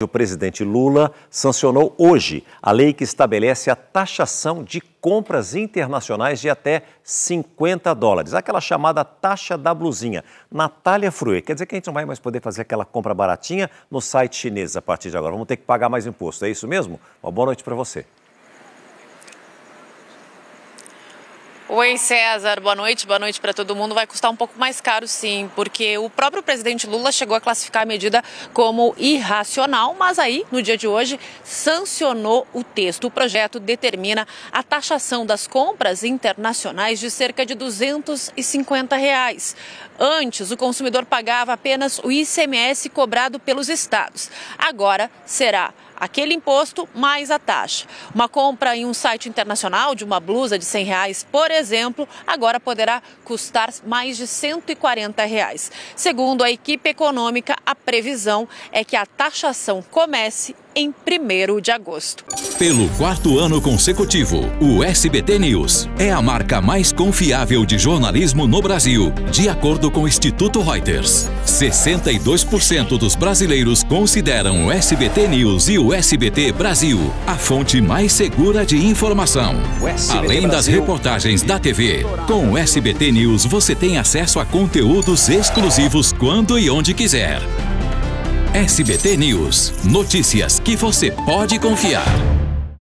O presidente Lula sancionou hoje a lei que estabelece a taxação de compras internacionais de até $50, aquela chamada taxa da blusinha. Natália Frueh, quer dizer que a gente não vai mais poder fazer aquela compra baratinha no site chinês a partir de agora, vamos ter que pagar mais imposto, é isso mesmo? Uma boa noite para você. Oi, César, boa noite para todo mundo. Vai custar um pouco mais caro, sim, porque o próprio presidente Lula chegou a classificar a medida como irracional, mas aí, no dia de hoje, sancionou o texto. O projeto determina a taxação das compras internacionais de cerca de R$250. Antes, o consumidor pagava apenas o ICMS cobrado pelos estados. Agora, será aquele imposto mais a taxa. Uma compra em um site internacional de uma blusa de R$100, por exemplo, agora poderá custar mais de R$140. Segundo a equipe econômica, a previsão é que a taxação comece em 1º de agosto. Pelo 4º ano consecutivo, o SBT News é a marca mais confiável de jornalismo no Brasil, de acordo com o Instituto Reuters. 62% dos brasileiros consideram o SBT News e o SBT Brasil a fonte mais segura de informação. Além das reportagens da TV, com o SBT News você tem acesso a conteúdos exclusivos quando e onde quiser. SBT News, notícias que você pode confiar.